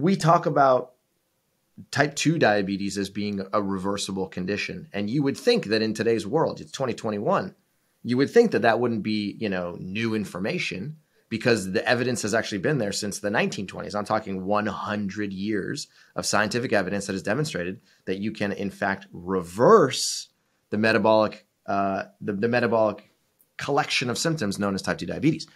we talk about type 2 diabetes as being a reversible condition. And you would think that in today's world, it's 2021, you would think that that wouldn't be, you know, new information, because the evidence has actually been there since the 1920s. I'm talking 100 years of scientific evidence that has demonstrated that you can, in fact, reverse the metabolic collection of symptoms known as type 2 diabetes.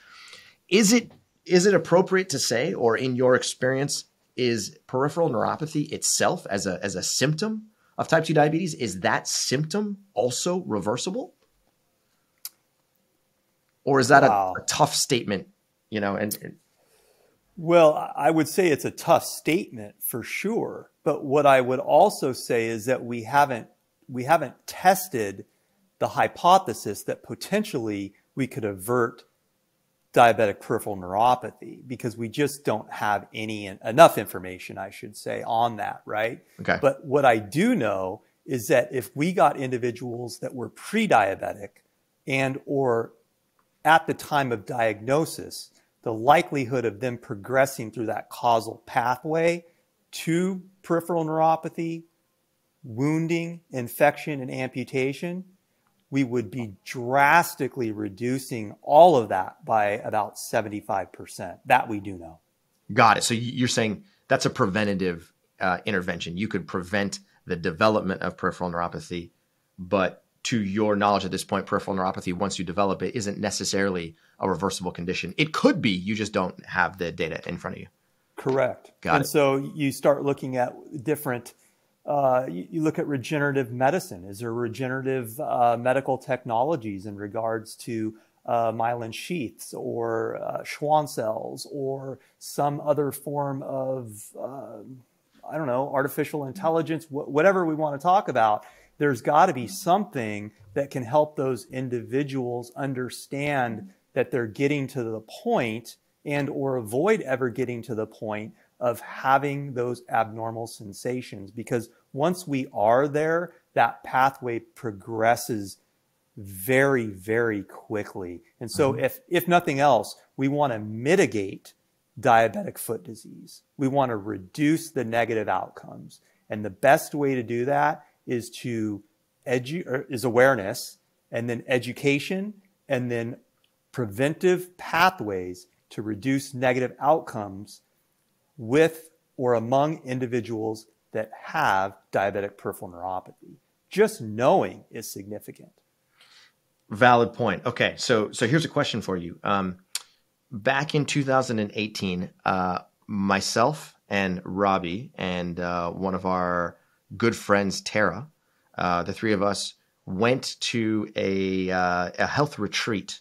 Is it appropriate to say, or in your experience, is peripheral neuropathy itself as a symptom of type 2 diabetes, is that symptom also reversible? Or is that a tough statement? You know, well, I would say it's a tough statement for sure. But what I would also say is that we haven't tested the hypothesis that potentially we could avert diabetic peripheral neuropathy, because we just don't have enough information, I should say, on that, right? Okay. But what I do know is that if we got individuals that were pre-diabetic and or at the time of diagnosis, the likelihood of them progressing through that causal pathway to peripheral neuropathy, wounding, infection, and amputation, we would be drastically reducing all of that by about 75%. That we do know. Got it. So you're saying that's a preventative intervention. You could prevent the development of peripheral neuropathy, but to your knowledge at this point, peripheral neuropathy, once you develop it, isn't necessarily a reversible condition. It could be, you just don't have the data in front of you. Correct. Got it. So you start looking at different, you look at regenerative medicine. Is there regenerative medical technologies in regards to myelin sheaths or Schwann cells or some other form of, I don't know, artificial intelligence, whatever we want to talk about? There's got to be something that can help those individuals understand that they're getting to the point and or avoid ever getting to the point of having those abnormal sensations. Because once we are there, that pathway progresses very, very quickly. And so if nothing else, we want to mitigate diabetic foot disease. We want to reduce the negative outcomes. And the best way to do that is awareness, and then education, and then preventive pathways to reduce negative outcomes with or among individuals that have diabetic peripheral neuropathy. Just knowing is significant. Valid point. Okay, so here's a question for you. Back in 2018, myself and Robbie and one of our good friends, Tara, the three of us went to a health retreat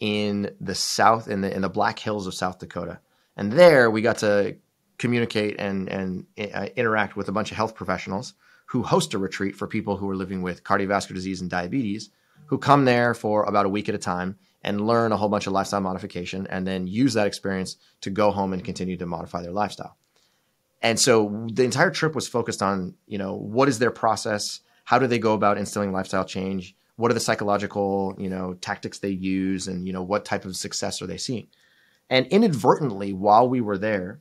in the South, in the Black Hills of South Dakota. And there we got to communicate and interact with a bunch of health professionals who host a retreat for people who are living with cardiovascular disease and diabetes, who come there for about a week at a time and learn a whole bunch of lifestyle modification, and then use that experience to go home and continue to modify their lifestyle. And so the entire trip was focused on, you know, what is their process? How do they go about instilling lifestyle change? What are the psychological, you know, tactics they use? And, you know, what type of success are they seeing? And inadvertently, while we were there,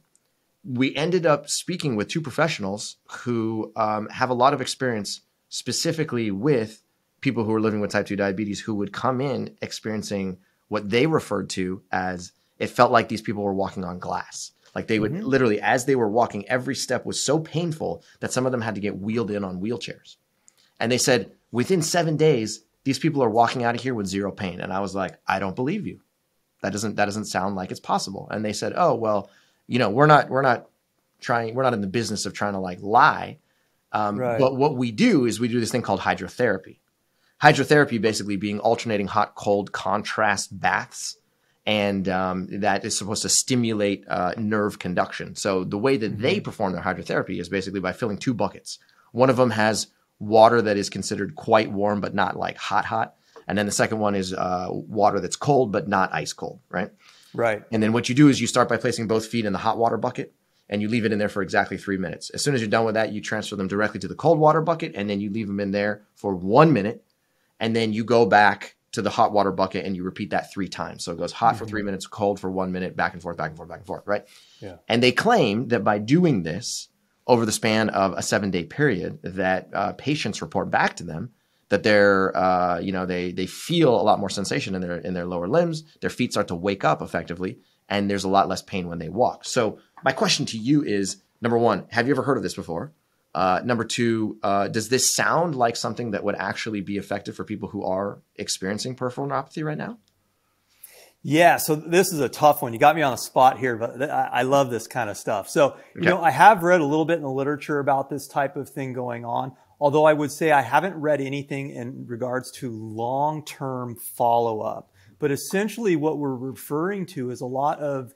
we ended up speaking with two professionals who have a lot of experience specifically with people who are living with type 2 diabetes, who would come in experiencing what they referred to as, it felt like these people were walking on glass. Like they would literally, as they were walking, every step was so painful that some of them had to get wheeled in on wheelchairs. And they said, within 7 days, these people are walking out of here with zero pain. And I was like, I don't believe you. That doesn't sound like it's possible. And they said, oh, well, you know, we're not in the business of trying to like lie. Right. But what we do is we do this thing called hydrotherapy. Hydrotherapy basically being alternating hot, cold contrast baths. And that is supposed to stimulate nerve conduction. So the way that they perform their hydrotherapy is basically by filling two buckets. One of them has water that is considered quite warm, but not like hot, hot. And then the second one is water that's cold, but not ice cold, right? Right. And then what you do is you start by placing both feet in the hot water bucket, and you leave it in there for exactly 3 minutes. As soon as you're done with that, you transfer them directly to the cold water bucket, and then you leave them in there for 1 minute. And then you go back to the hot water bucket and you repeat that 3 times. So it goes hot for 3 minutes, cold for 1 minute, back and forth, back and forth, back and forth, right? Yeah. And they claim that by doing this over the span of a 7-day period that patients report back to them that they're, you know, they feel a lot more sensation in their lower limbs. Their feet start to wake up effectively and there's a lot less pain when they walk. So my question to you is, number one, have you ever heard of this before? Number two, does this sound like something that would actually be effective for people who are experiencing peripheral neuropathy right now? Yeah, so this is a tough one. You got me on the spot here, but I love this kind of stuff. So, you know, I have read a little bit in the literature about this type of thing going on, although I would say I haven't read anything in regards to long-term follow-up. But essentially what we're referring to is a lot of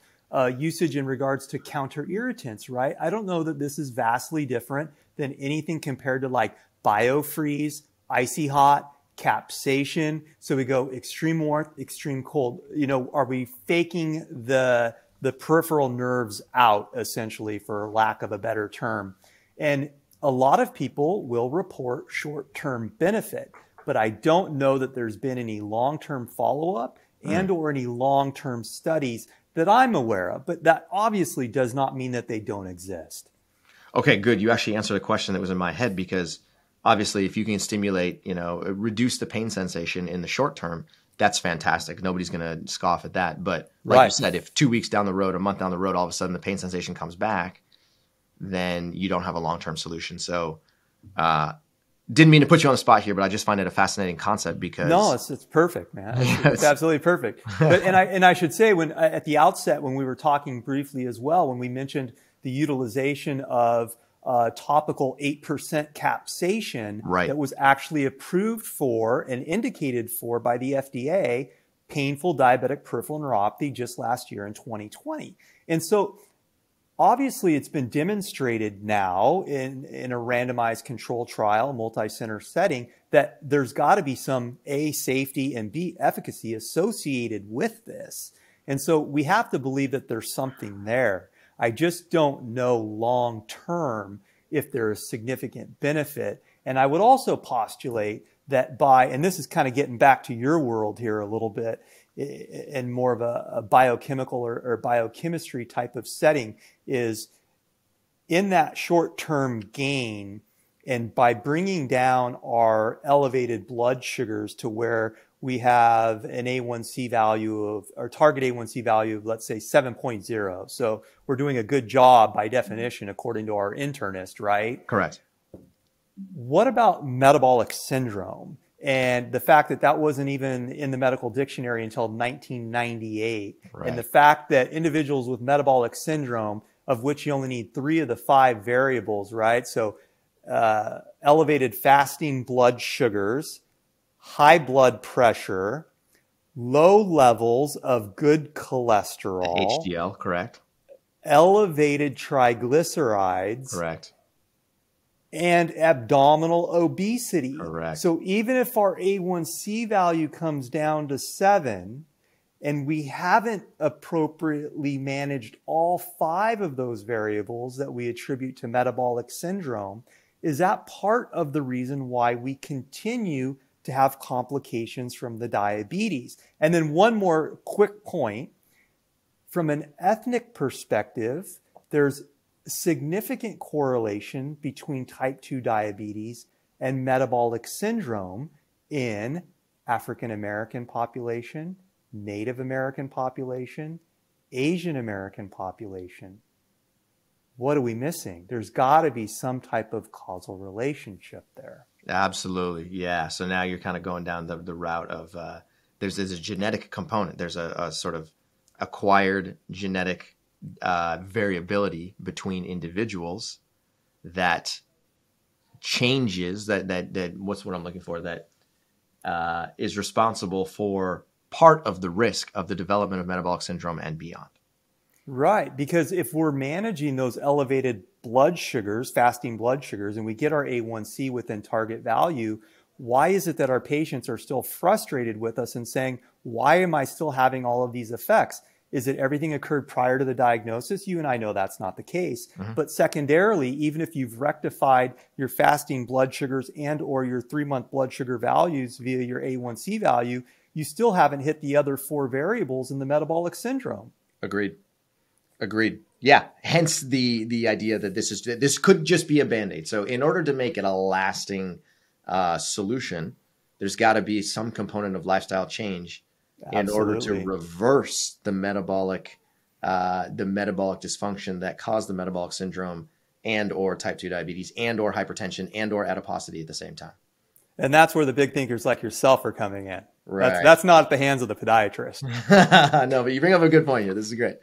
usage in regards to counter-irritants, right? I don't know that this is vastly different than anything compared to like biofreeze, icy hot, capsaicin. So we go extreme warmth, extreme cold. You know, are we faking the peripheral nerves out, essentially, for lack of a better term? And a lot of people will report short-term benefit, but I don't know that there's been any long-term follow-up and or any long-term studies that I'm aware of, but that obviously does not mean that they don't exist. Okay, good. You actually answered a question that was in my head, because obviously, if you can stimulate, you know, reduce the pain sensation in the short term, that's fantastic. Nobody's going to scoff at that. But like you said, if 2 weeks down the road, a month down the road, all of a sudden the pain sensation comes back, then you don't have a long-term solution. So didn't mean to put you on the spot here, but I just find it a fascinating concept because no, it's perfect, man. It's absolutely perfect. But, and I should say, when at the outset, when we were talking briefly as well, when we mentioned the utilization of topical 8% capsaicin that was actually approved for and indicated for by the FDA, painful diabetic peripheral neuropathy just last year in 2020. And so obviously it's been demonstrated now in a randomized control trial, multi-center setting, that there's got to be some A, safety, and B, efficacy associated with this. And so we have to believe that there's something there. I just don't know long term if there is significant benefit. And I would also postulate that by, and this is kind of getting back to your world here a little bit, and more of a biochemical or biochemistry type of setting, is in that short term gain, and by bringing down our elevated blood sugars to where we have an A1C value of, or target A1C value of, let's say 7.0. So we're doing a good job by definition, according to our internist, right? Correct. What about metabolic syndrome and the fact that that wasn't even in the medical dictionary until 1998? Right. And the fact that individuals with metabolic syndrome, of which you only need 3 of the 5 variables, right? So elevated fasting blood sugars, high blood pressure, low levels of good cholesterol, HDL, correct, elevated triglycerides, correct, and abdominal obesity, correct. So even if our A1C value comes down to 7 and we haven't appropriately managed all 5 of those variables that we attribute to metabolic syndrome, is that part of the reason why we continue to have complications from the diabetes? And then one more quick point. From an ethnic perspective, there's significant correlation between type 2 diabetes and metabolic syndrome in African American population, Native American population, Asian American population. What are we missing? There's got to be some type of causal relationship there. Absolutely. Yeah. So now you're kind of going down the route of there's a genetic component. There's a sort of acquired genetic variability between individuals that changes that what's what I'm looking for, that is responsible for part of the risk of the development of metabolic syndrome and beyond. Right. Because if we're managing those elevated blood sugars, fasting blood sugars, and we get our A1C within target value, why is it that our patients are still frustrated with us and saying, why am I still having all of these effects? Is it everything occurred prior to the diagnosis? You and I know that's not the case. But secondarily, even if you've rectified your fasting blood sugars and or your 3-month blood sugar values via your A1C value, you still haven't hit the other four variables in the metabolic syndrome. Agreed. Agreed. Yeah. Hence the idea that this could just be a Band-Aid. So in order to make it a lasting solution, there's got to be some component of lifestyle change in order to reverse the metabolic dysfunction that caused the metabolic syndrome and or type 2 diabetes and or hypertension and or adiposity at the same time. And that's where the big thinkers like yourself are coming in. Right. That's not at the hands of the podiatrist. No, but you bring up a good point here. This is great.